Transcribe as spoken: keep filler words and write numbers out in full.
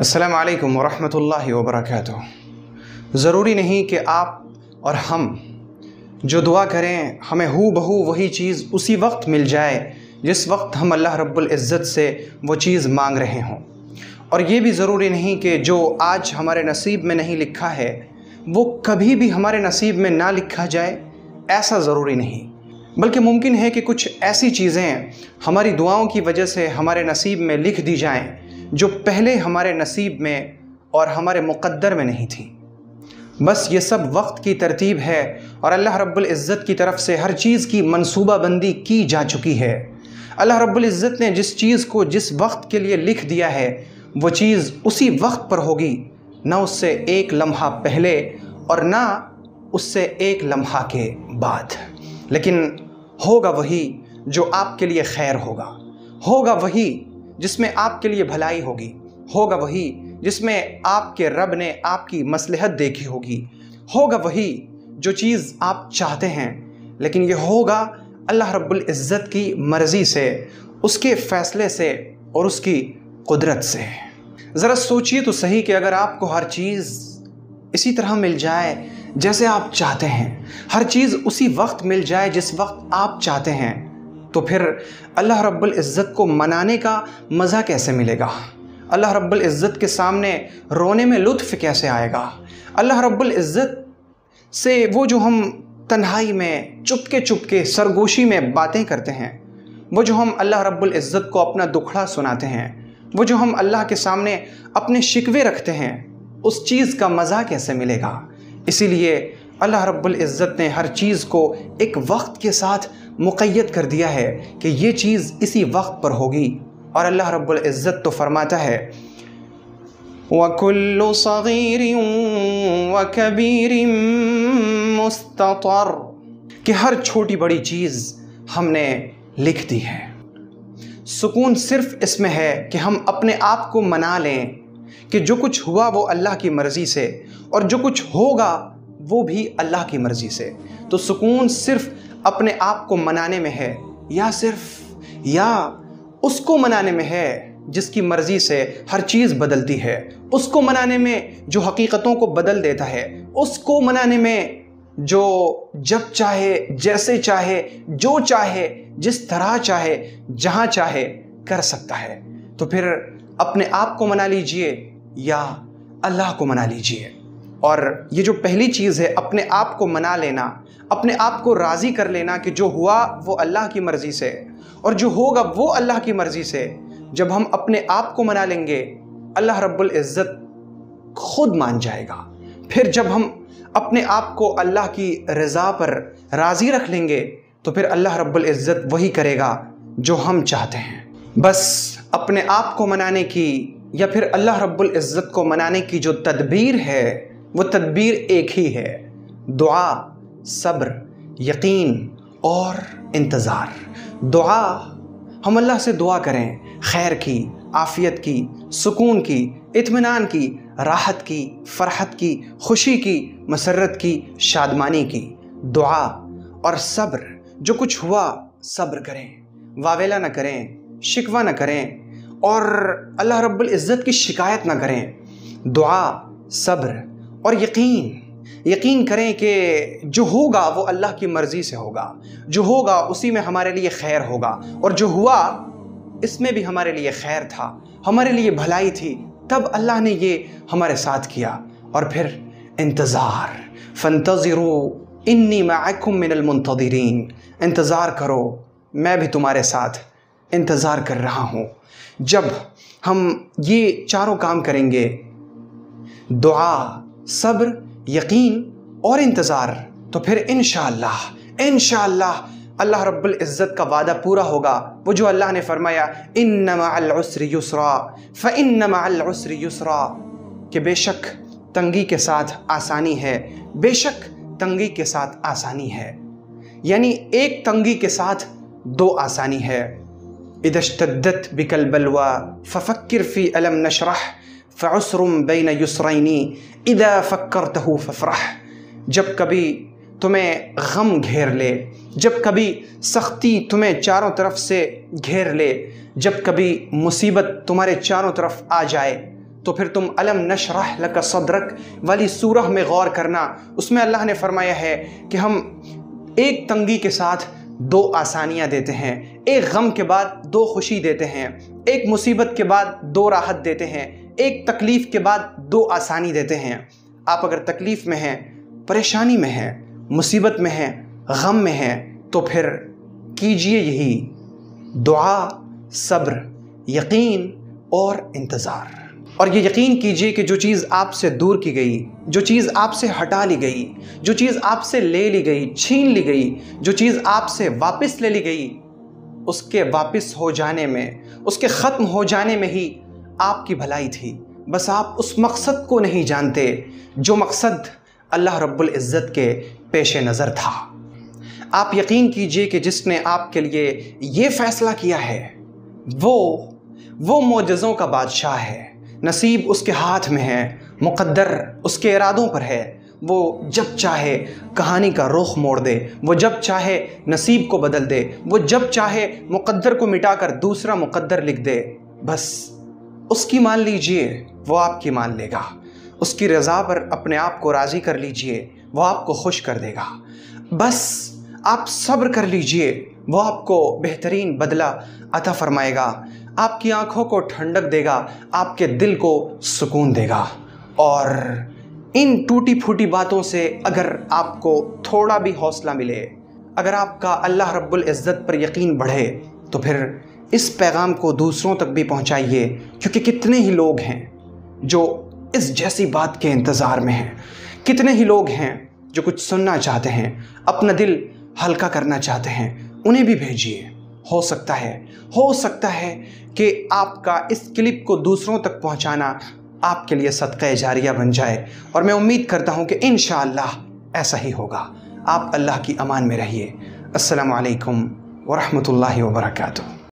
अस्सलामु अलैकुम वरहमतुल्लाहि वबरकातुहू। ज़रूरी नहीं कि आप और हम जो दुआ करें हमें हू बहू वही चीज़ उसी वक्त मिल जाए जिस वक्त हम अल्लाह रब्बुल इज़्ज़त से वो चीज़ मांग रहे हों, और ये भी ज़रूरी नहीं कि जो आज हमारे नसीब में नहीं लिखा है वो कभी भी हमारे नसीब में ना लिखा जाए, ऐसा ज़रूरी नहीं, बल्कि मुमकिन है कि कुछ ऐसी चीज़ें हमारी दुआओं की वजह से हमारे नसीब में लिख दी जाएं जो पहले हमारे नसीब में और हमारे मुक़द्दर में नहीं थी। बस ये सब वक्त की तरतीब है और अल्लाह रब्बुल इज़्ज़त की तरफ से हर चीज़ की मनसूबाबंदी की जा चुकी है। अल्लाह रब्बुल इज़्ज़त ने जिस चीज़ को जिस वक्त के लिए लिख दिया है वो चीज़ उसी वक्त पर होगी, ना उससे एक लम्हा पहले और ना उससे एक लम्हा के बाद। लेकिन होगा वही जो आपके लिए खैर होगा, होगा वही जिसमें आपके लिए भलाई होगी, होगा वही जिसमें आपके रब ने आपकी मसलहत देखी होगी, होगा वही जो चीज़ आप चाहते हैं, लेकिन ये होगा अल्लाह रब्बुल इज़्ज़त की मर्ज़ी से, उसके फ़ैसले से और उसकी कुदरत से। ज़रा सोचिए तो सही कि अगर आपको हर चीज़ इसी तरह मिल जाए जैसे आप चाहते हैं, हर चीज़ उसी वक्त मिल जाए जिस वक्त आप चाहते हैं, तो फिर अल्लाह रब्बुल इज़्ज़त को मनाने का मज़ा कैसे मिलेगा? अल्लाह रब्बुल इज़्ज़त के सामने रोने में लुत्फ़ कैसे आएगा? अल्लाह रब्बुल इज़्ज़त से वो जो हम तन्हाई में चुपके चुपके सरगोशी में बातें करते हैं, वो जो हम अल्लाह रब्बुल इज़्ज़त को अपना दुखड़ा सुनाते हैं, वो जो हम अल्लाह के सामने अपने शिकवे रखते हैं, उस चीज़ का मज़ा कैसे मिलेगा? इसीलिए अल्लाह रब्बुल इज़्ज़त ने हर चीज़ को एक वक्त के साथ मुक़य्यद कर दिया है कि ये चीज़ इसी वक्त पर होगी। और अल्लाह रब्बुल इज़्ज़त तो फरमाता है वकुल्लु सगीरिन वकबीरिन मुस्ततर, कि हर छोटी बड़ी चीज़ हमने लिख दी है। सुकून सिर्फ़ इसमें है कि हम अपने आप को मना लें कि जो कुछ हुआ वो अल्लाह की मर्ज़ी से और जो कुछ होगा वो भी अल्लाह की मर्ज़ी से। तो सुकून सिर्फ अपने आप को मनाने में है, या सिर्फ या उसको मनाने में है जिसकी मर्ज़ी से हर चीज़ बदलती है, उसको मनाने में जो हकीकतों को बदल देता है, उसको मनाने में जो जब चाहे जैसे चाहे जो चाहे जिस तरह चाहे जहाँ चाहे कर सकता है। तो फिर अपने आप को मना लीजिए या अल्लाह को मना लीजिए। और ये जो पहली चीज़ है, अपने आप को मना लेना, अपने आप को राज़ी कर लेना कि जो हुआ वो अल्लाह की मर्ज़ी से और जो होगा वो अल्लाह की मर्ज़ी से, जब हम अपने आप को मना लेंगे अल्लाह रब्बुल इज़्ज़त खुद मान जाएगा। फिर जब हम अपने आप को अल्लाह की रज़ा पर राज़ी रख लेंगे तो फिर अल्लाह रब्बुल इज़्ज़त वही करेगा जो हम चाहते हैं। बस अपने आप को मनाने की या फिर अल्लाह रब्बुल इज़्ज़त को मनाने की जो तदबीर है वो तदबीर एक ही है, दुआ, सब्र, यकीन और इंतज़ार। दुआ, हम अल्लाह से दुआ करें खैर की, आफ़ियत की, सुकून की, इत्मीनान की, राहत की, फ़रहत की, खुशी की, मसरत की, शादमानी की। दुआ और सब्र, जो कुछ हुआ सब्र करें, वावेला ना करें, शिकवा ना करें और अल्लाह रब्बुल इज़्ज़त की शिकायत ना करें। दुआ, सब्र और यकीन, यकीन करें कि जो होगा वो अल्लाह की मर्ज़ी से होगा, जो होगा उसी में हमारे लिए खैर होगा और जो हुआ इसमें भी हमारे लिए खैर था, हमारे लिए भलाई थी, तब अल्लाह ने ये हमारे साथ किया। और फिर इंतज़ार, फंतज़िरू इन्नी मअकुम मिनल मुंतज़िरीन, इंतज़ार करो मैं भी तुम्हारे साथ इंतज़ार कर रहा हूँ। जब हम ये चारों काम करेंगे, दुआ, सब्र, यकीन और इंतज़ार, तो फिर इंशाअल्लाह इंशाअल्लाह अल्लाह रब्बुल इज़्ज़त का वादा पूरा होगा, वो जो अल्लाह ने फरमाया इन्ना मअल उसरि युस्रा फ़इन्ना मअल उसरि युस्रा, कि बेशक तंगी के साथ आसानी है, बेशक तंगी के साथ आसानी है, यानी एक तंगी के साथ दो आसानी है। इदश्तद्दत बिकल बलवा फफक्किर फ़ी अलम नशरह फ़उस्रुम बैन युस्रैनी इदा फ़क्करतहु फ़फ़रह, जब कभी तुम्हें गम घेर ले, जब कभी सख्ती तुम्हें चारों तरफ से घेर ले, जब कभी मुसीबत तुम्हारे चारों तरफ आ जाए तो फिर तुम अलम नशरह लक सदरक वाली सूरह में गौर करना। उसमें अल्लाह ने फरमाया है कि हम एक तंगी के साथ दो आसानियाँ देते हैं, एक गम के बाद दो खुशी देते हैं, एक मुसीबत के बाद दो राहत देते हैं, एक तकलीफ़ के बाद दो आसानी देते हैं। आप अगर तकलीफ़ में हैं, परेशानी में हैं, मुसीबत में हैं, गम में हैं, तो फिर कीजिए यही दुआ, सब्र, यकीन और इंतज़ार। और ये यकीन कीजिए कि जो चीज़ आपसे दूर की गई, जो चीज़ आपसे हटा ली गई, जो चीज़ आपसे ले ली गई, छीन ली गई, जो चीज़ आपसे वापस ले ली गई, उसके वापस हो जाने में, उसके ख़त्म हो जाने में ही आपकी भलाई थी। बस आप उस मकसद को नहीं जानते जो मकसद अल्लाह रब्बुल इज़्ज़त के पेश नज़र था। आप यकीन कीजिए कि जिसने आपके लिए ये फ़ैसला किया है वो वो मोजज़ों का बादशाह है। नसीब उसके हाथ में है, मुक़द्दर उसके इरादों पर है। वो जब चाहे कहानी का रुख मोड़ दे, वो जब चाहे नसीब को बदल दे, वो जब चाहे मुक़द्दर को मिटा कर दूसरा मुक़द्दर लिख दे। बस उसकी मान लीजिए, वो आपकी मान लेगा। उसकी रज़ा पर अपने आप को राज़ी कर लीजिए, वो आपको खुश कर देगा। बस आप सब्र कर लीजिए, वो आपको बेहतरीन बदला अता फरमाएगा, आपकी आँखों को ठंडक देगा, आपके दिल को सुकून देगा। और इन टूटी फूटी बातों से अगर आपको थोड़ा भी हौसला मिले, अगर आपका अल्लाह रब्बुल इज़्ज़त पर यकीन बढ़े, तो फिर इस पैगाम को दूसरों तक भी पहुंचाइए, क्योंकि कितने ही लोग हैं जो इस जैसी बात के इंतज़ार में हैं, कितने ही लोग हैं जो कुछ सुनना चाहते हैं, अपना दिल हल्का करना चाहते हैं। उन्हें भी भेजिए। हो सकता है हो सकता है कि आपका इस क्लिप को दूसरों तक पहुंचाना आपके लिए सदक़ा जारिया बन जाए, और मैं उम्मीद करता हूं कि इंशाअल्लाह ऐसा ही होगा। आप अल्लाह की अमान में रहिए। अस्सलामु अलैकुम वरहमतुल्लाहि वबरकातुहू।